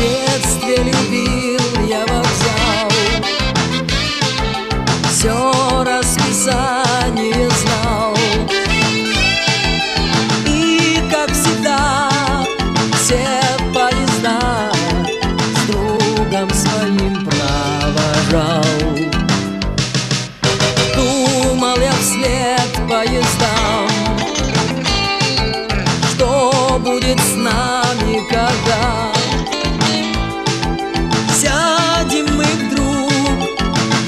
детстве любил я вокзал, все расписание знал, и, как всегда, все поезда с другом своим провожал. Думал я вслед поездам, что будет с нами, когда сядем мы вдруг,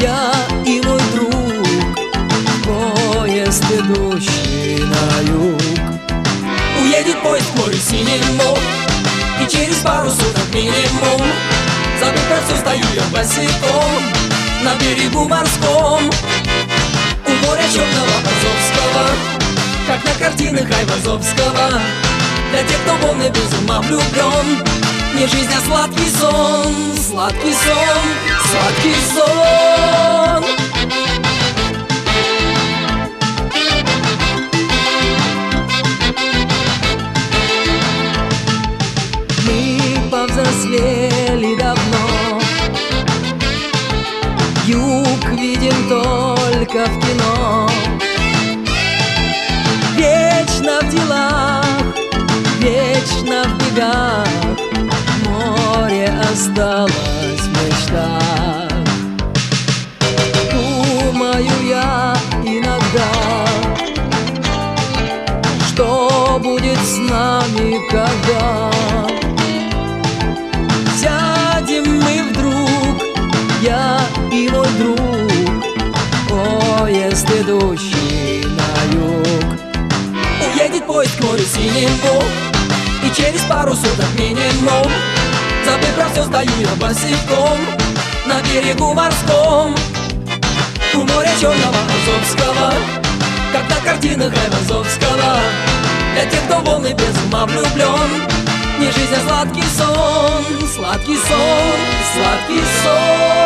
я и мой друг, поезд идущий на юг. Уедет поезд к морю синему, и через пару суток минимум, забыв про все, стою я босиком на берегу морском, у моря черного Азовского, как на картинах Айвазовского. Для тех, кто полный без ума влюблен, не жизнь, а сладкий сон, сладкий сон, сладкий сон. Мы повзрослели давно, юг видим только в кино, вечно в делах, вечно в бегах, море осталось в мечтах. Думаю я иногда, что будет с нами, когда сядем мы вдруг, я и мой друг, поезд идущий на юг. Уедет поезд к морю синему, и через пару суток минимум, забыв про все, стою я босиком на берегу морском, у моря черного Азовского, как на картинах Айвазовского. Для тех, кто волны без ума влюблен, не жизнь, а сладкий сон, сладкий сон, сладкий сон.